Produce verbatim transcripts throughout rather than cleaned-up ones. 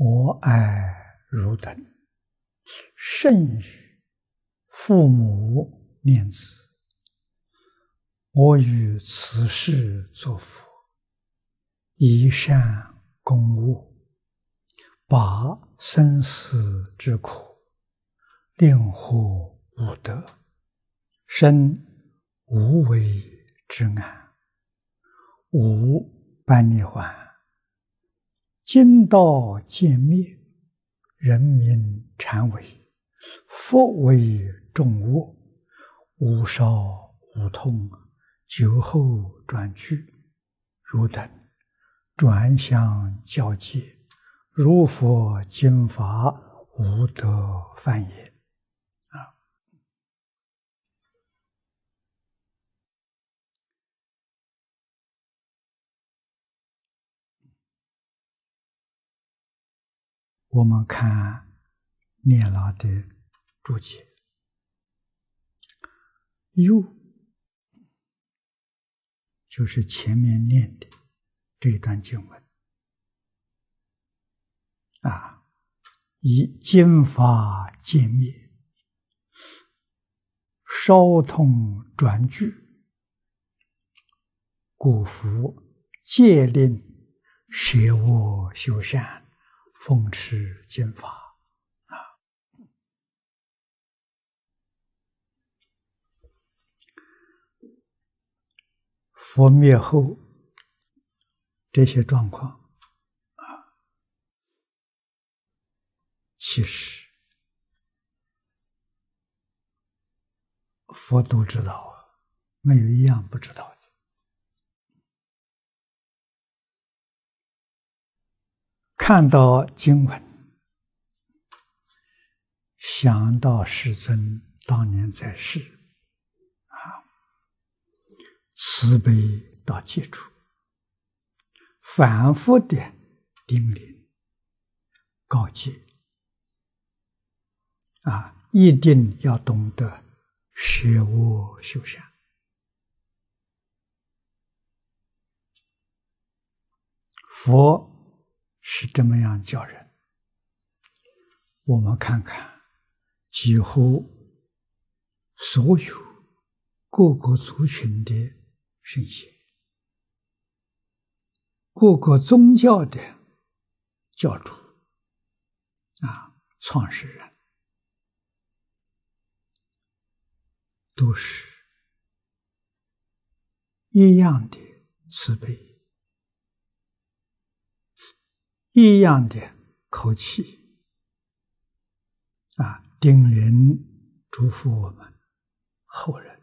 我爱汝等，甚于父母念兹。我与此世作父，以善攻恶，拔生死之苦，令获无得，生无为之安，无般涅槃。 今道渐灭，人民谄为，复为众恶，无烧无痛，久后转去。汝等转向教戒，如佛经法，无得犯也。啊，我们看聂老的注解，又就是前面念的这一段经文啊，以经法渐灭，烧痛转具，故夫戒令舍我修善。 奉持经法啊，佛灭后这些状况啊，其实佛都知道啊，没有一样不知道的。 看到经文，想到世尊当年在世，啊，慈悲到极处，反复的叮咛、告诫，啊，一定要懂得舍我修善，佛。 是这么样教人，我们看看，几乎所有各个族群的圣贤，各个宗教的教主啊，创始人，都是一样的慈悲。 一样的口气啊，叮咛嘱咐我们后人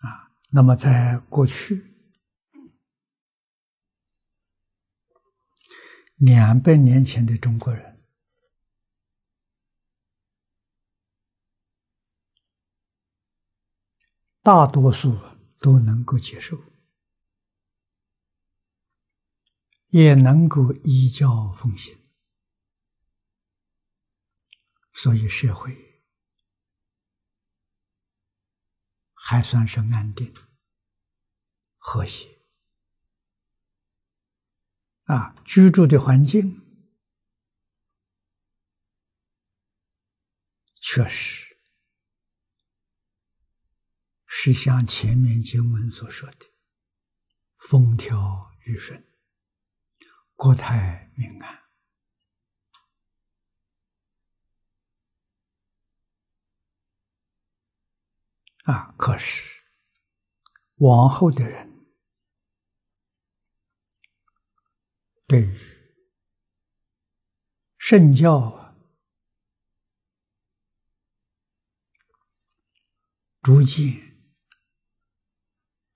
啊。那么，在过去两百年前的中国人，大多数都能够接受，也能够依教奉行，所以社会还算是安定、和谐。啊，居住的环境确实。 是像前面经文所说的，风调雨顺，国泰民安。啊，可是往后的人对于圣教啊，逐渐。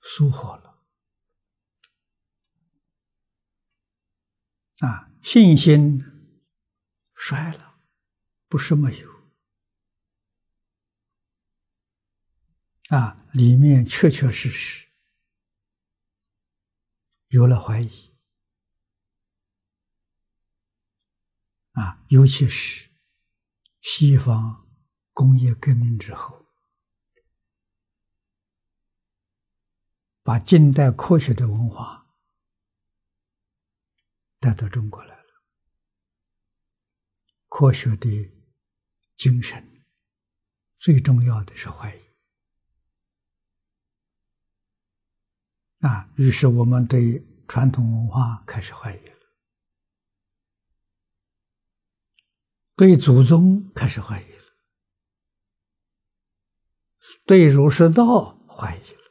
疏忽了啊，信心衰了，不是没有啊，里面确确实实有了怀疑啊，尤其是西方工业革命之后。把近代科学的文化带到中国来了，科学的精神最重要的是怀疑。 啊，于是我们对传统文化开始怀疑了，对祖宗开始怀疑了，对儒释道怀疑了。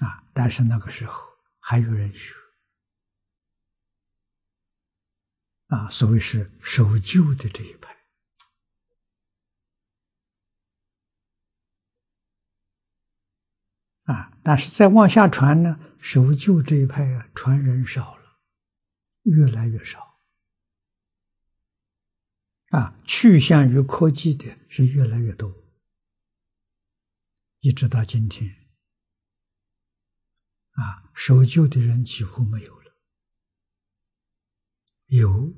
啊，但是那个时候还有人学，啊，所谓是守旧的这一派。 啊，但是再往下传呢，守旧这一派啊，传人少了，越来越少。啊，趋向于科技的是越来越多，一直到今天，啊，守旧的人几乎没有了，有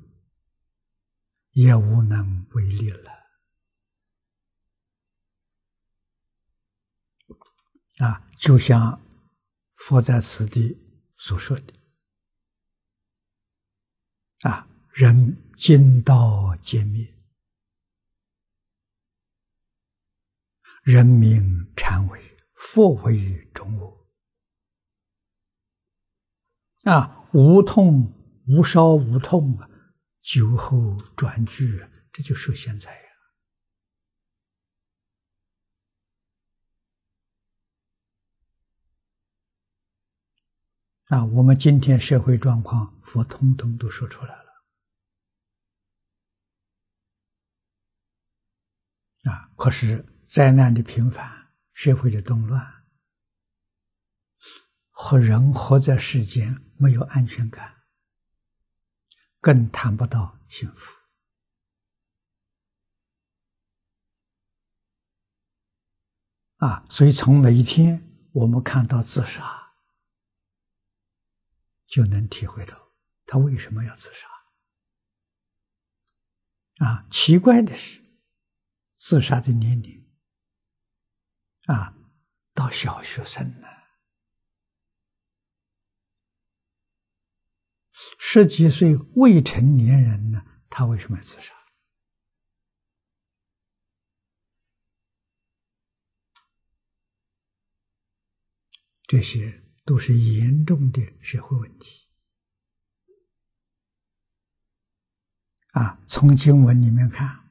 也无能为力了。 啊，就像佛在此地所说的，啊，人今道皆灭，人名禅为，佛为中悟。啊，无痛无烧无痛啊，酒后转句啊，这就是现在。 啊，我们今天社会状况，佛通通都说出来了。啊，可是灾难的频繁，社会的动乱，和人活在世间没有安全感，更谈不到幸福。啊，所以从每一天我们看到自杀。 就能体会到他为什么要自杀。啊，奇怪的是，自杀的年龄啊，到小学生呢，十几岁未成年人呢，他为什么要自杀？这些。 都是严重的社会问题啊！从经文里面看，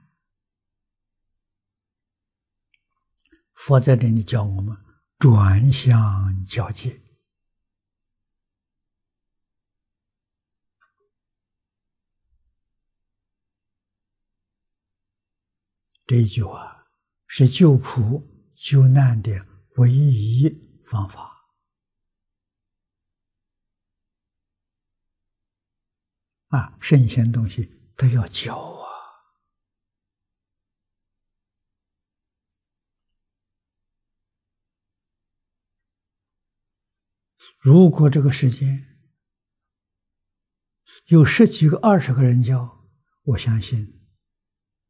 佛在这里教我们转向交界这一句话，是救苦救难的唯一方法。 啊，圣贤东西都要教啊！如果这个世间有十几个、二十个人教，我相信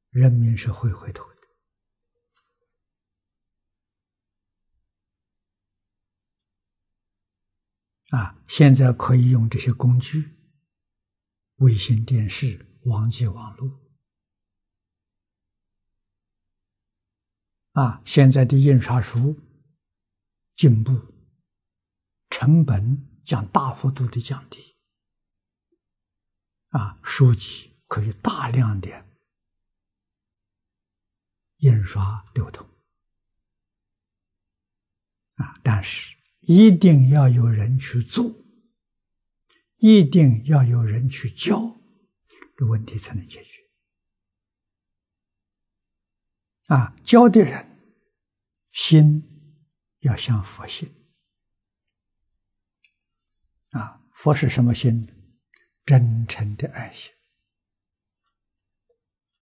人民是会回头的。啊，现在可以用这些工具。 卫星电视、网际网络，啊，现在的印刷术进步，成本将大幅度的降低，啊，书籍可以大量的印刷流通，啊，但是一定要有人去做。 一定要有人去教，这问题才能解决。啊，教的人心要像佛心。啊，佛是什么心？真诚的爱心。